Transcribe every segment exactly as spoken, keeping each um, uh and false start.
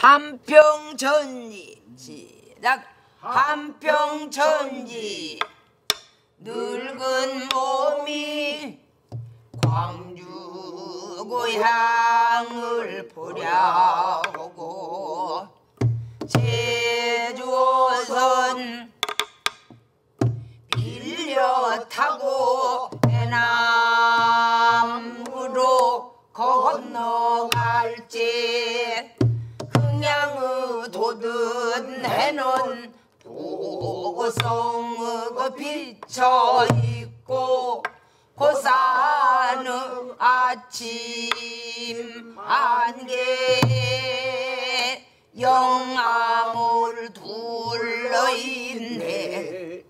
한평천지 시작. 한평천지 늙은 몸이 광주 고향을 보려고 제조선 빌려 타고 해남으로 건너갈지 흥양의 돋은 해는 도성의 비쳐있고 고산의 아침 안개 영암을 둘러있네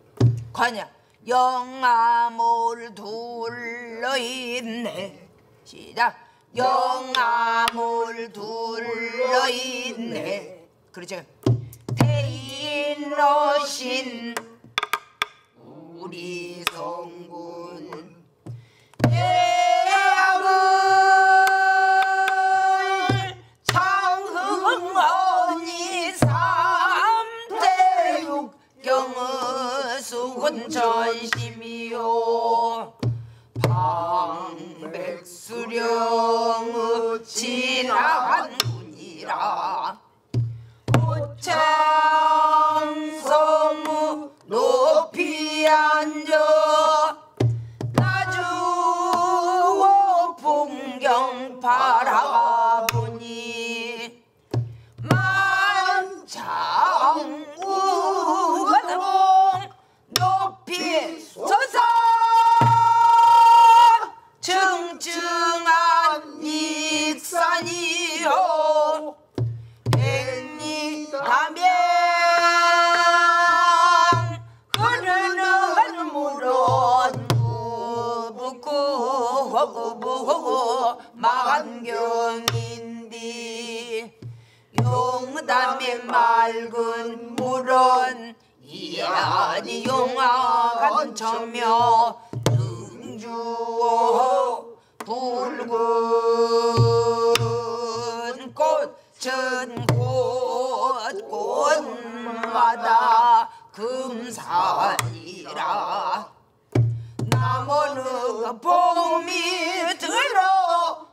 관야 영암을 둘러있네 시작 영암을 둘러있네 그렇죠 태인 오신 우리 성군 대학을 창흥언니 삼대육경의 수군전심이요 방백수령의 진한 군이라 고창성의 높이 앉아 나주어 풍경 바라보니 만창우동 높이 솟아 층층한 익산이요 백리 가면 흐르는 물은 우부구호구부호구 만경인디 용담의 맑은 물은 이안이 용악한 처며 능주호 붉은 꽃은 곳곳마다 금산이라 남원의 봄이 들어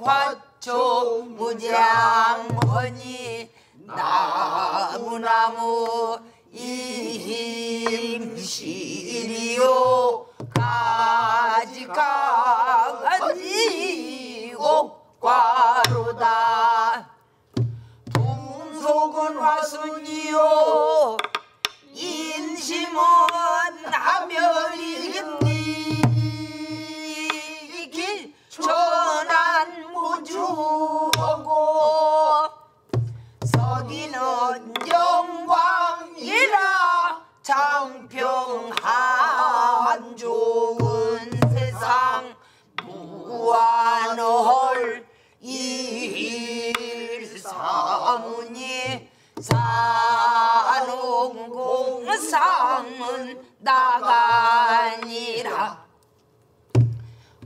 각색화초 무장허니 나무나무 임실이요 가지가지 옥과로다 동속은 화순이요 인심은 하멸이니 기천한 무주하고 서기는 영광이라 장평한 좋은 세상 무한헐 일사문이 산홍공상은 나가니라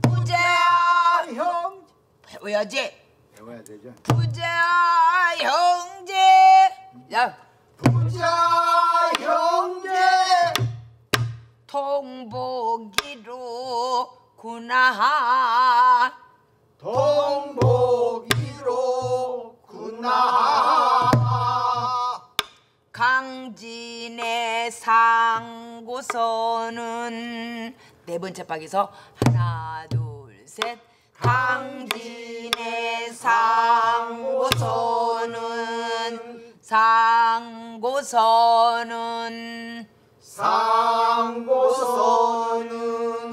부재하 형 배워야지 배워야 되죠 부재하 형제 야 부재하 형제 통보기로구나 통보기로구나 강진의 상고서는 네 번째 박에서 하나 둘 셋 강진의 상고서는 상고서는 상고서는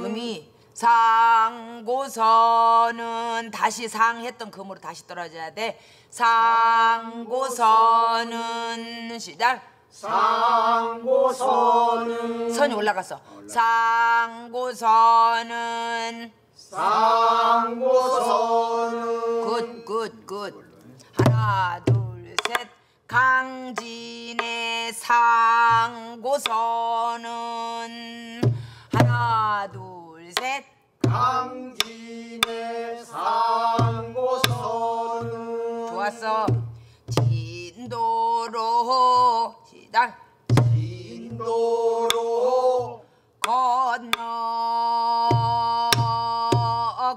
음이 상고서는 다시 상했던 금으로 다시 떨어져야 돼. 상고서는 시작. 상고서는 선이 올라갔어. 올라. 상고서는 상고서는 굿굿굿 하나 둘 셋 강진의 상고서는 하나 둘 셋 강진의 상고서는 좋았어 신도로 시작 신도로 건너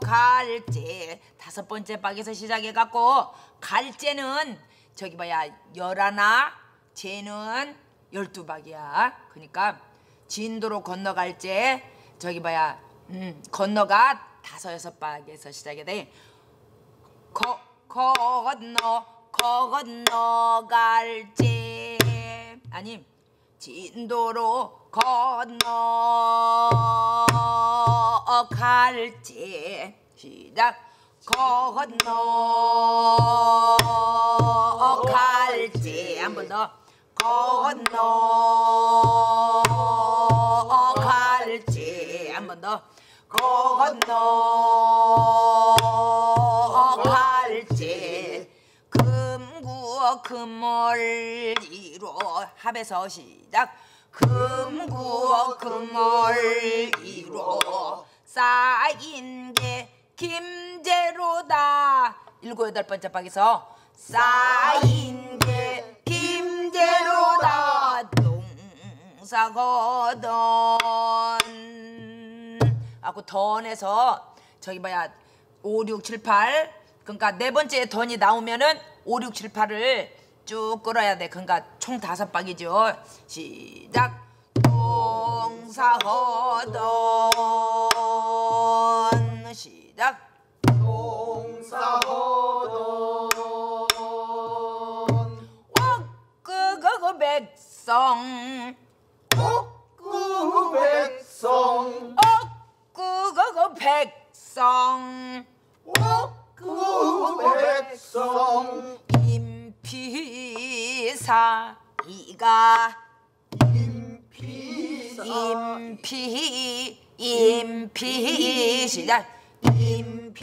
갈제 다섯 번째 박에서 시작해갖고 갈제는 저기 뭐야 열하나 제는 열두 박이야. 그러니까 진도로 건너갈제 저기 뭐야 음, 건너가 다섯 여섯 박에서 시작이 돼. 거 건너 건너갈제 아니 진도로 건너갈제 시작. 건너갈지 한 번 더 건너갈지 한 번 더 건너갈지 금구 금월이로 합해서 시작 금구 금월이로 쌓인 게 김제로다 일곱 여덟 번째 박에서 쌓인 게 김제로다 농사거든 아고 던에서 저기 뭐야 오, 육, 칠, 팔 그러니까 네 번째 던이 나오면은 오, 육, 칠, 팔을 쭉 끌어야 돼. 그러니까 총 다섯 박이죠. 시작 농사거든 시작 농사하던 옥구구 백성 옥구구 백성 옥구구 백성 옥구구 백성 임피사이가 임피사 임피 임피 시작 임피사이가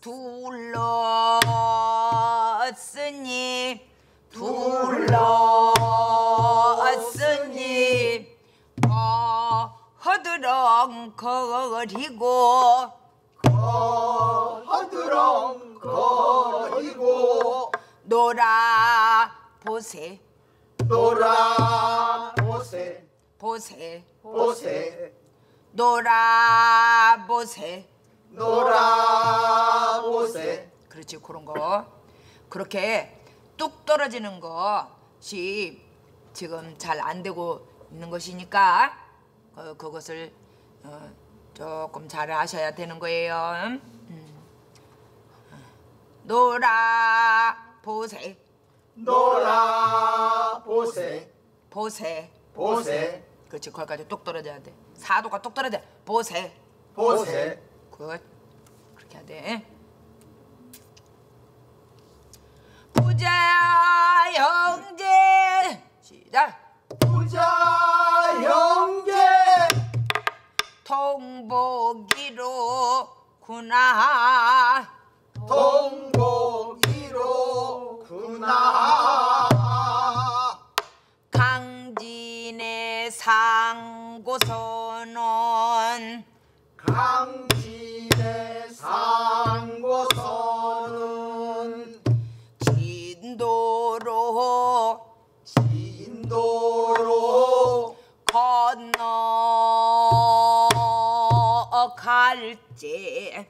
둘러쓰니 둘러쓰니 거드렁거리고 거드렁거리고 놀아보세 놀아보세 보세 보세 놀아보세 놀아보세 그렇지 그런 거 그렇게 뚝 떨어지는 것이 지금 잘 안 되고 있는 것이니까 어, 그것을 어, 조금 잘 하셔야 되는 거예요. 음. 놀아보세 놀아보세 보세 보세 그렇지 거기까지 똑 떨어져야 돼. 사도가 똑 떨어져. 보세. 보세. 굿. 그렇게 해야 돼. 부자 형제. 시작. 부자 형제. 통보기로구나. 통보기로구나. 상고선은 강진의 상고선은 진도로 진도로 건너갈지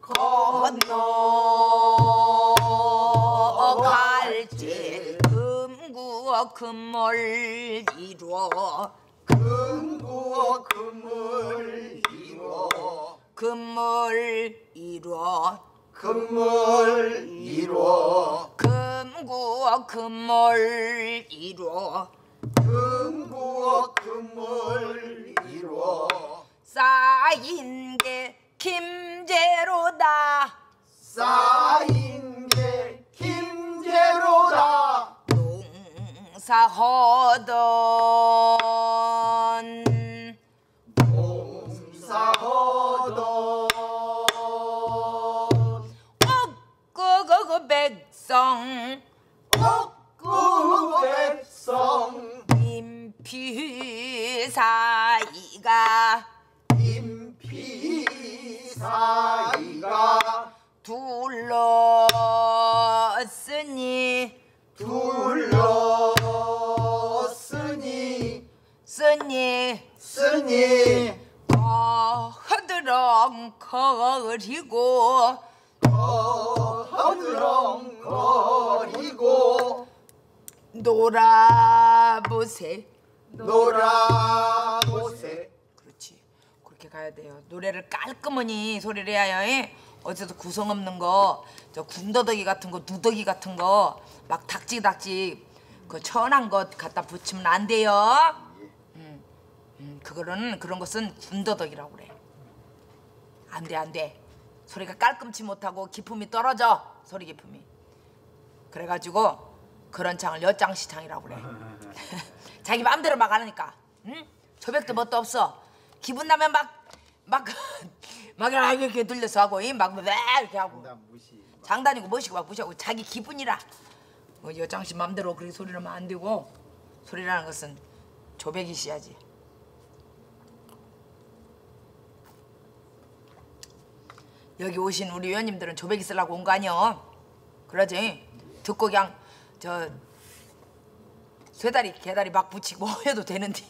건너갈지 금구어 금월이로 금구어 금물 이뤄 금물 이뤄 금물 이뤄 금구어 금물 이뤄 금구어 금물 이뤄 쌓인 게 김제로다 쌓인 게 김제로다 농사하던 농사하던 옥구구 백성 옥구구 백성 임피사이가 임피사이가 둘러 쓰니 둘러쓰니 쓰니 쓰니 더하드렁 거리고 더하드렁 거리고 놀아보세 놀아보세 그렇지 그렇게 가야 돼요. 노래를 깔끔하니 소리를 해야 해. 어째서 구성 없는 거, 저 군더더기 같은 거, 누더기 같은 거 막 닥지닥지 그 천한 것 갖다 붙이면 안 돼요. 음, 음, 그거는 그런 것은 군더더기라고 그래. 안 돼, 안 돼. 소리가 깔끔치 못하고 기품이 떨어져, 소리 기품이. 그래가지고 그런 창을 엿장시창이라고 그래. 자기 마음대로 막 하니까, 응? 조백도 뭣도 없어. 기분 나면 막 막. 막 이렇게 들려서 하고 막 이렇게 하고 장단이고 멋이고 막 무시하고 자기 기분이라 뭐 여장씨 맘대로 그렇게 소리를 하면 안 되고 소리라는 것은 조백이 씨야지. 여기 오신 우리 위원님들은 조백이 쓰려고 온 거 아니여? 그러지? 듣고 그냥 저 쇠다리 개다리 막 붙이고 해도 되는데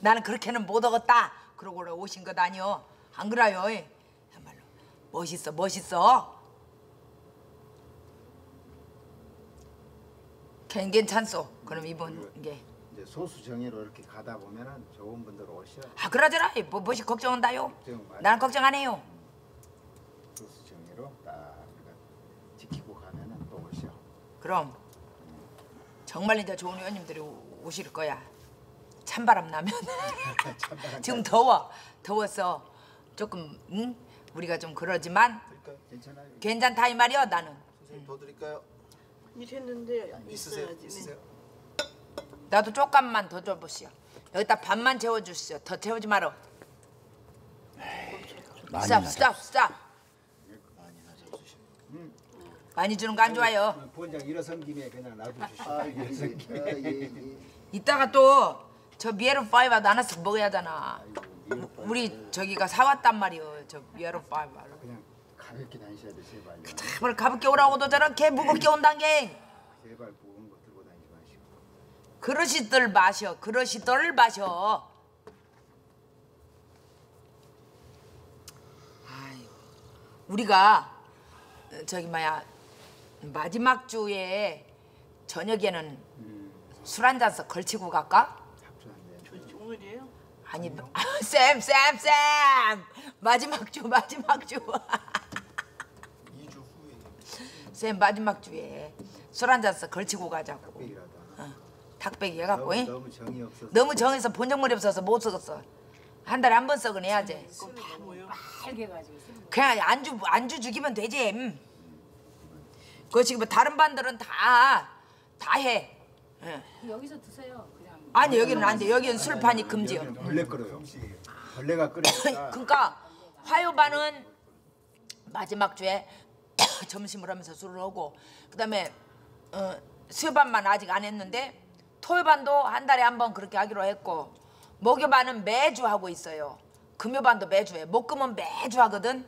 나는 그렇게는 못 얻었다. 그러고 오신 것 아니여. 안 그래요? 정말로 멋있어, 멋있어. 괜찮소. 그럼 이번 이게 이제 소수 정예로 이렇게 가다 보면은 좋은 분들 오셔. 아 그러잖아. 뭐 멋이 걱정한다요. 나는 걱정 안 해요. 소수 정예로 딱 지키고 가면은 또 오셔. 그럼 정말 이제 좋은 의원님들이 오실 거야. 찬바람 나면 지금 더워 더워서 조금 응? 우리가 좀 그러지만 괜찮아요. 괜찮다 이 말이야 나는. 선생님 더 드릴까요? 이랬는데 있으세요? 있어야지. 있으세요? 나도 조금만 더 줘보시오. 여기다 반만 채워주시오. 더 채우지 마라. 스탑 스탑 스탑. 많이 주는 거 안 좋아요. 부원장 일어선 김에 그냥 놔두시오. 아, 일어선 김에. 아, 예, 예. 이따가 또 저 미에로파이바 나눠서 먹어야잖아. 아이고, 우리 저기가 사왔단 말이요. 저 미에로파이바 그냥 가볍게 다니셔야 돼 제발. 제발 가볍게 오라고도 저렇게 무겁게 온단 게. 제발 무거운 거 들고 다니지 마시고. 그릇이들 마셔. 그릇이들 마셔. 아유, 우리가 저기 뭐야 마지막 주에 저녁에는 음. 술 한 잔서 걸치고 갈까? 아니 쌤 쌤 쌤 마지막 주 마지막 주 이 주 후에 쌤 마지막 주에 술 한 잔 써 걸치고 가자고. 닭백이라도 어, 닭백이 해갖고 너무, 너무 정이 없어서 너무 정해서 본정물이 없어서 못 써갔어. 한 달에 한 번 써건 해야지. 그럼 다 뭐요? 빨개 가지고 그냥 안주 안주 죽이면 되지. 음. 그 지금 뭐 다른 반들은 다 다 해. 응. 여기서 드세요. 아니 여기는 안 돼. 여기는 술판이 금지요. 벌레 끓어요. 벌레가 끓으니까. 그러니까 화요반은 마지막 주에 점심을 하면서 술을 하고 그다음에 어, 수요반만 아직 안 했는데 토요반도 한 달에 한 번 그렇게 하기로 했고 목요반은 매주 하고 있어요. 금요반도 매주 해. 목금은 매주 하거든.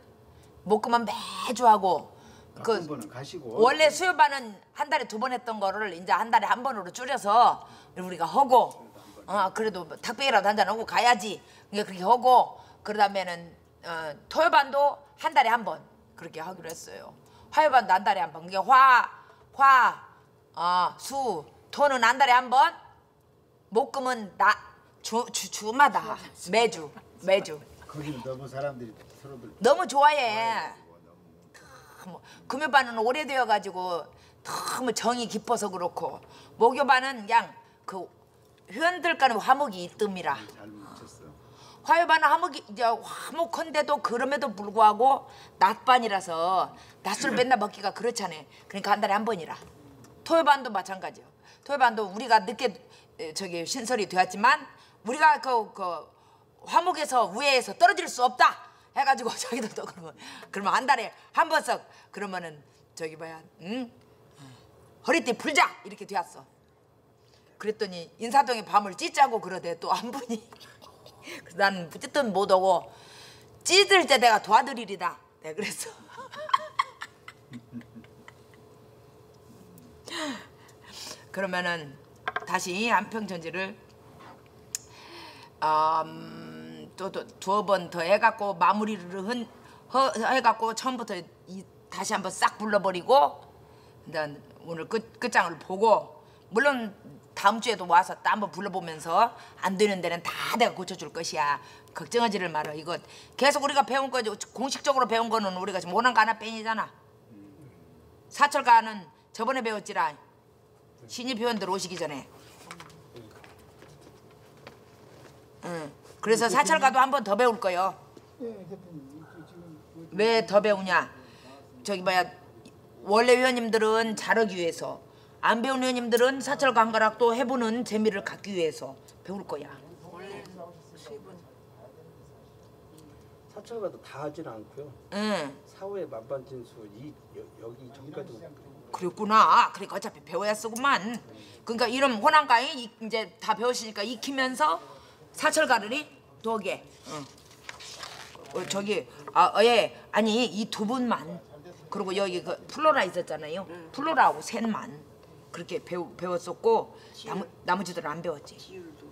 목금은 매주 하고. 그 번은 가시고. 원래 수요반은 한 달에 두 번 했던 거를 이제 한 달에 한 번으로 줄여서 우리가 하고 어, 그래도 닭백이라도 한 잔 하고 가야지. 그러니까 그렇게 하고 그러다면은 어, 토요반도 한 달에 한 번 그렇게 하기로 했어요. 화요반도 한 달에 한 번. 그러니까 화, 화, 어, 수, 토는 한 달에 한 번. 목금은 나, 주, 주, 주마다 매주 매주. 거기는 너무 사람들이 서로들 너무 좋아해. 뭐, 금요반은 오래되어가지고 너무 정이 깊어서 그렇고 목요반은 그냥 그 회원들 간의 화목이 있뜸이라. 화요반은 화목이 이제 화목한데도 그럼에도 불구하고 낮반이라서 낮술 맨날 먹기가 그렇잖아. 그러니까 한 달에 한 번이라. 토요반도 마찬가지요. 토요반도 우리가 늦게 저기 신설이 되었지만 우리가 그, 그 화목에서 우애에서 떨어질 수 없다. 해가지고 자기도 또 그러면 그러면 한 달에 한 번씩 그러면은 저기 뭐야 응? 허리띠 풀자 이렇게 되었어. 그랬더니 인사동에 밤을 찢자고 그러대 또 한 분이. 그래서 나는 찢든 못 오고 찢을 때 내가 도와드리리다. 내가 그랬어. 그러면은 다시 안평전지를 음, 또, 또 두어 번 더 해갖고 마무리를 한, 허, 해갖고 처음부터 이, 다시 한번 싹 불러버리고 일단 오늘 끝, 끝장을 보고 물론 다음 주에도 와서 또 한번 불러보면서 안 되는 데는 다 내가 고쳐줄 것이야. 걱정하지를 마라. 이거 계속 우리가 배운 거지. 공식적으로 배운 거는 우리가 지금 호남가 하나뿐이잖아. 사철가는 저번에 배웠지라. 신입 회원들 오시기 전에. 응. 그래서 사철가도 한 번 더 배울 거요. 왜 더 배우냐? 저기 뭐야 원래 회원님들은 잘하기 위해서. 안 배운 회원님들은 사철가 한 가락 또 해보는 재미를 갖기 위해서 배울 거야. 원래 수입은 사철가도 다 하진 않고요. 응. 사후에 만반진수 이 여, 여기 전까지. 그랬구나. 그러니까 어차피 배워야 쓰구만. 그러니까 이런 호남가에 이제 다 배우시니까 익히면서 사철가를 더게. 응. 어, 저기 아 예 아니 이 두 분만 그리고 여기 그 플로라 있었잖아요. 응. 플로라하고 셋만. 그렇게 배우, 배웠었고 나머, 나머지들 안 배웠지. 지율도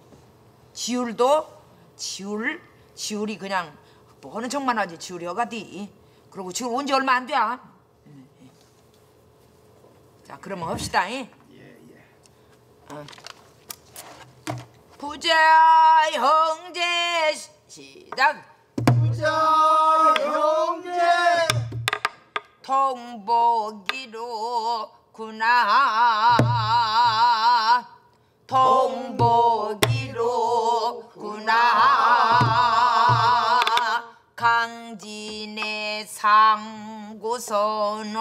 지율도 지율 지율이 그냥 뭐 하는 척만 하지. 지율이 어가디. 그리고 지율 온 지 얼마 안 돼야. 음, 예. 자 그러면 합시다. 예예. 예. 어. 부자 형제 시작. 부자 형제 통보기로. 구나 동복이로구나 강진의 상고선언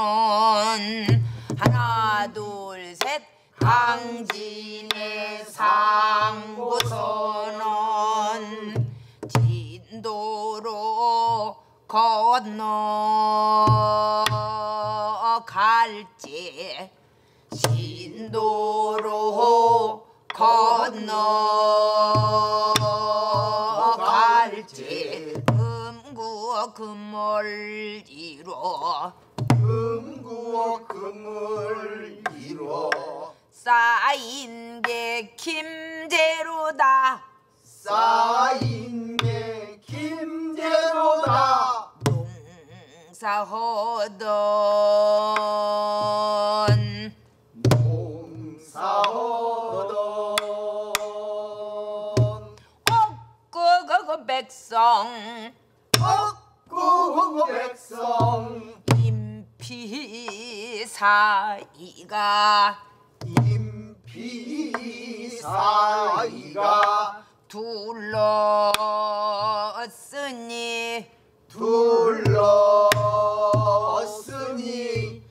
하나 둘 셋 강진의 상고선언 진도로 건너 갈지 신도로 건너 갈지 금구금월이로 금구금월이로 쌓인 게 김제로다 쌓인 게 김제로다 농사하던 농사하던 옥구구구 백성 옥구구구 백성 임피사이가 임피사이가 둘러쓰니 둘러쓰니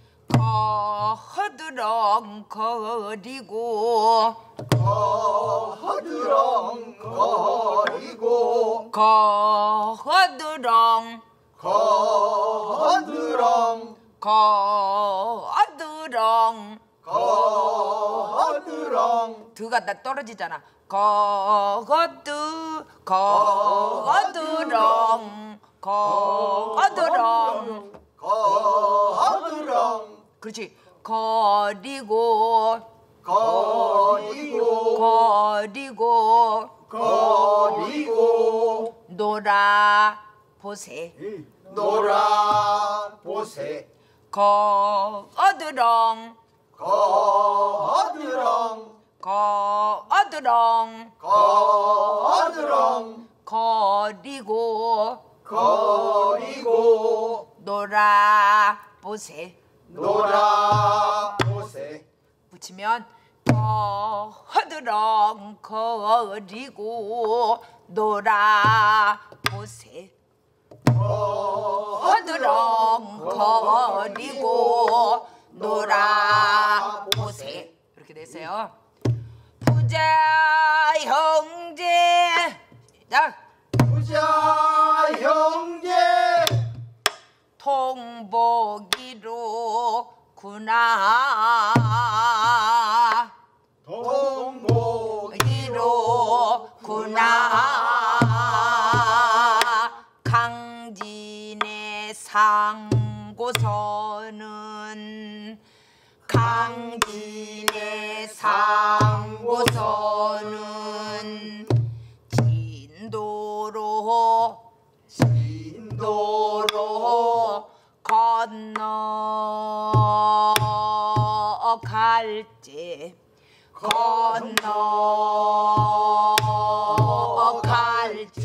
거허드렁거리고 거허드렁거리고 거허드렁 거허드렁 거허드렁 거허드렁 드가 다 떨어지잖아. 거허드 거허드렁 거드렁 거드렁 그렇지 거리고 거리고 거리고 거리고 놀아 보세 놀아 보세 거드렁 거드렁 거드렁 거드렁 거리고 거리고 놀아 보세 놀아 보세 붙이면 거드렁 거리고 놀아 보세 거드렁 거리고 놀아 보세 이렇게 되세요. 부자 형제 시작. 부자 형제 통보기로구나 통보기로구나 강진의 상고선은 강진의 상고선은 상고서는 진도로 진도로 건너갈지 건너갈지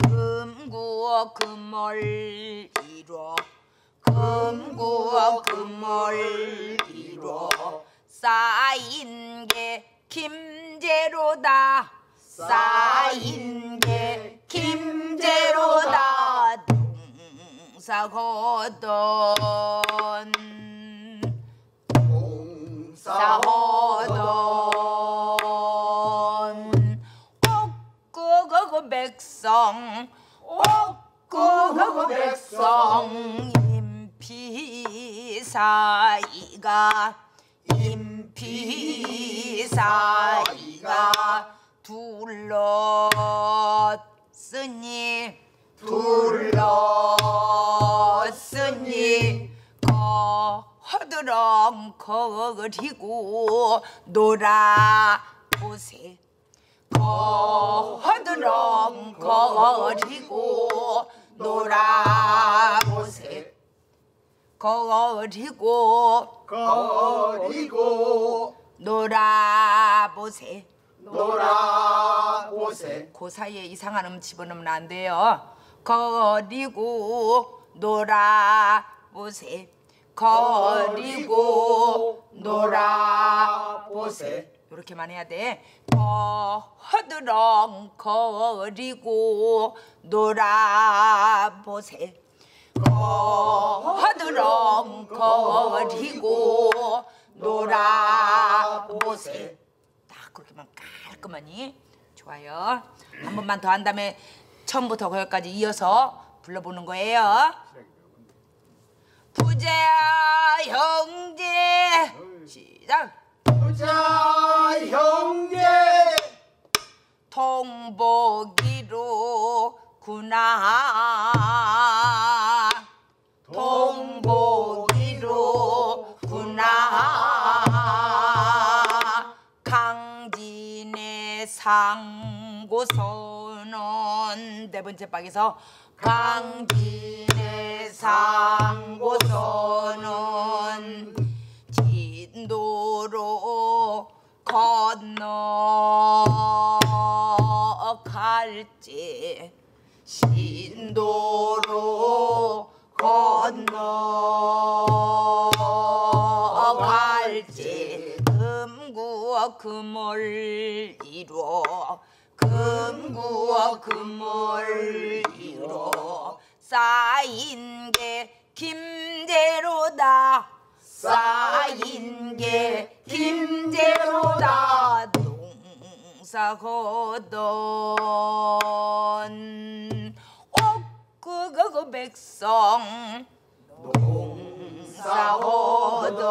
금구어 금을 이뤄 금구어 금을 이뤄 쌓인 게 김제로다 쌓인 게 김제로다 동사호돈 동사호돈 옥구거구 백성 옥구거구 백성 임피사이가 임피사이가 둘러쓰니 둘러쓰니 거드렁거리고 놀아보세 거드렁거리고 놀아보세 거리고 거리고 놀아보세 놀아보세 그 사이에 이상한 음 집어넣으면 안 돼요. 거리고 놀아보세 거리고 놀아보세 이렇게만 해야 돼. 거드렁거리고 놀아보세 거드렁거리고 놀아보세 딱 그렇게만 깔끔하니 좋아요. 한 번만 더 한 다음에 처음부터 거기까지 이어서 불러보는 거예요. 부자 형제 시작 부자 형제 통보기로구나 통보기로구나 강진의 상고서는 네 번째 박에서 강진의 상고서는 진도로 건너갈지 진도로 건너갈지 금구어 금을 이뤄 금구어 금을 이뤄 쌓인 게 김제로다 쌓인 게 김제로다 농사거든 옥구거구 백성 농사거든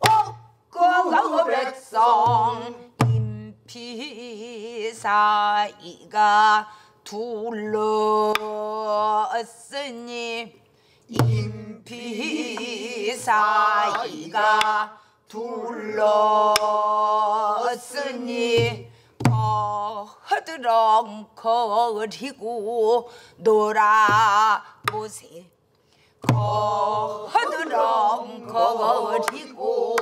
옥구거구 백성 임피사이가 둘러쓰니 임피사이가 둘러쓰니 거드렁거리고 놀아보세 거드렁거리고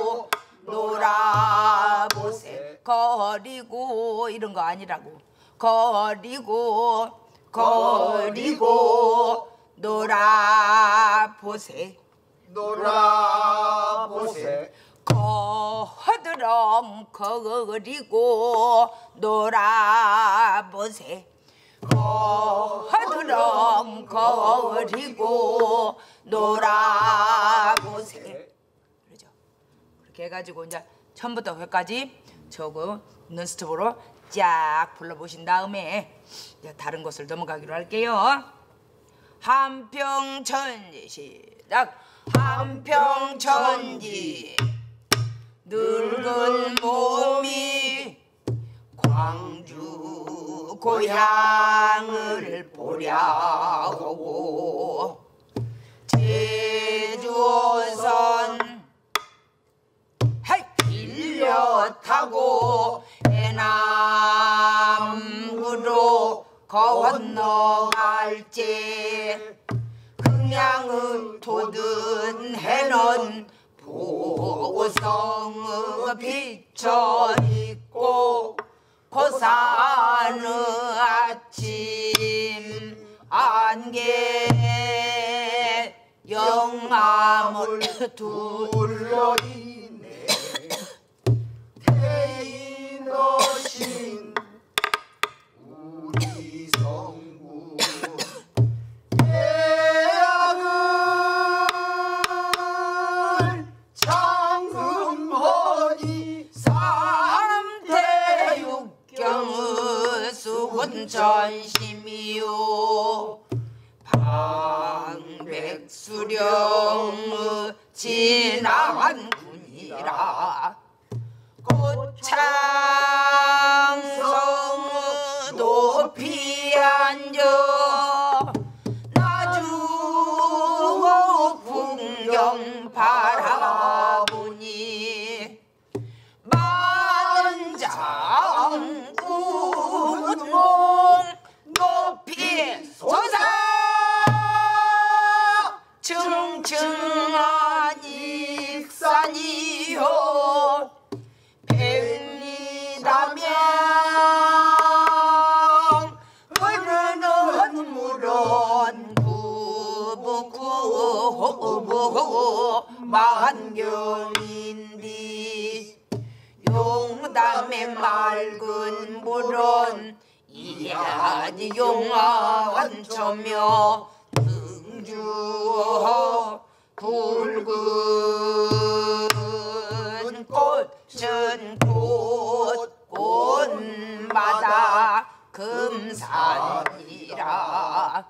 놀아보세 거리고 이런 거 아니라고 거리고 거리고 놀아보세 놀아보세 거드렁거리고 놀아보세 거드렁거리고 놀아보세 그렇죠? 그렇게 해가지고 이제 처음부터 거기까지 저거 논스톱으로 쫙 불러보신 다음에 이제 다른 곳을 넘어가기로 할게요. 한평천지 시작 한평천지 늙은 몸이 광주 고향을 보랴고 제주어선 건너갈지 흥양을 돋은 해는 보성의 비쳐 있고 고산의 아침 안개 영암을 둘러 있네. 태인어신 우리 성구 태양을 장흥허니 삼대육경의 수훈전심이요 방백수령의 진한 군이라 고창성의 높이 앉아 나주어 풍경 바라보니 만장군몽 높이 솟아 층층한 익산이요 백리담양 흐르는 물은 구부구호부 만경인디 용담의 맑은 물은 이안이 용안초며 주어 붉은 꽃은 꽃꽃마다 금산이라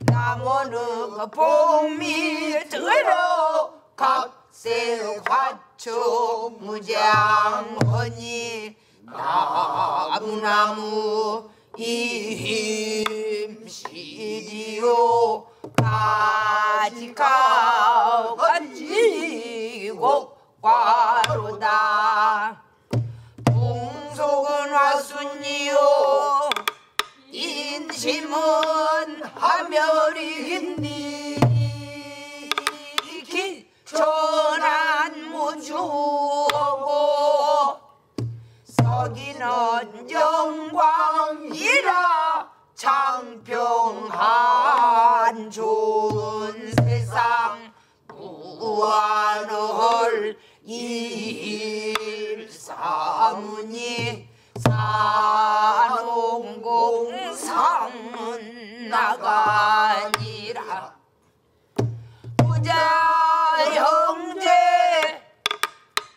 나무는 봄이 들어 각색화초 무장허니 나무나무 이힘시리오 가지가 건지고 과로다 동속은 화순이요 인심은 하멸이니 기천한 무주고 서기는 영광이라 창평한 좋은 세상 무한을 일삼으니 산홍공상은 나가니라 부자 형제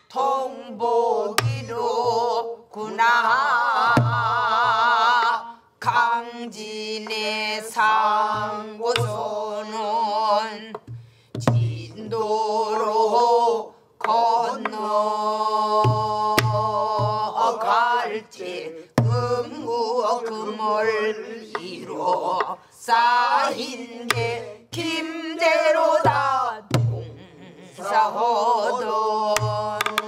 통보기로구나 강진의 상고선은 진도로 건너갈지 금구금을 이뤄 쌓인 게 김대로다 동사허던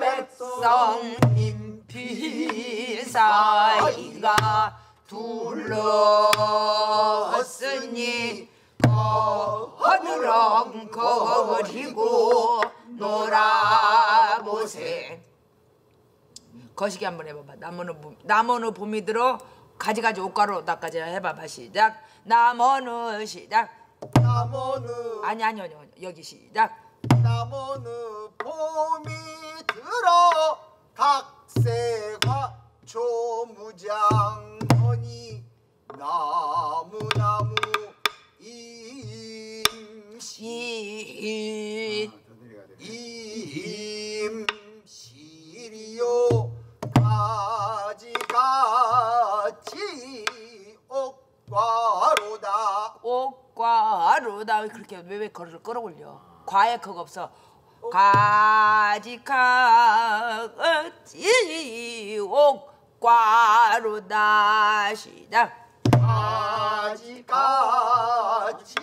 백성 인필사이가 둘러쓰니 거드렁거리고 놀아보세. 거시기 한번 해봐봐. 나무는, 나무는 봄이 들어 가지가지 옷가루 닦아지 해봐봐. 시작. 나무는 시작. 나무는 아니 아니 아니 여기 시작. 나무는 봄이 들어 각색화초 무장허니 나무나무 임시 임시리요 가지같이 옥과로다 옥과로다. 왜 그렇게 왜 왜 거를 끌어올려. 과에 그거 없어. 가지가지 옥과로다. 시작. 가지가지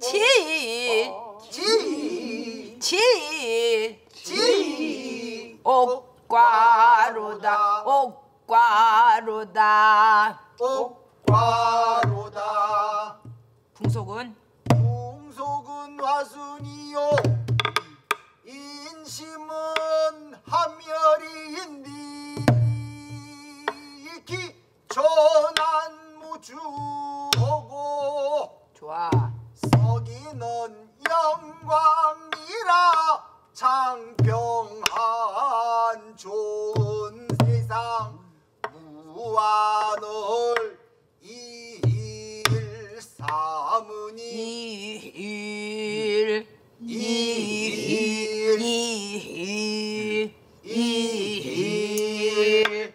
치치치치 옥과로다. 옥과 궁속은? 궁속은 화순이요 인심은 함열이인디 기천한 무주하고 좋아 서기는 영광이라 창평한 좋은 세상 무한을 이일삼으니 이일 이일 이일 이일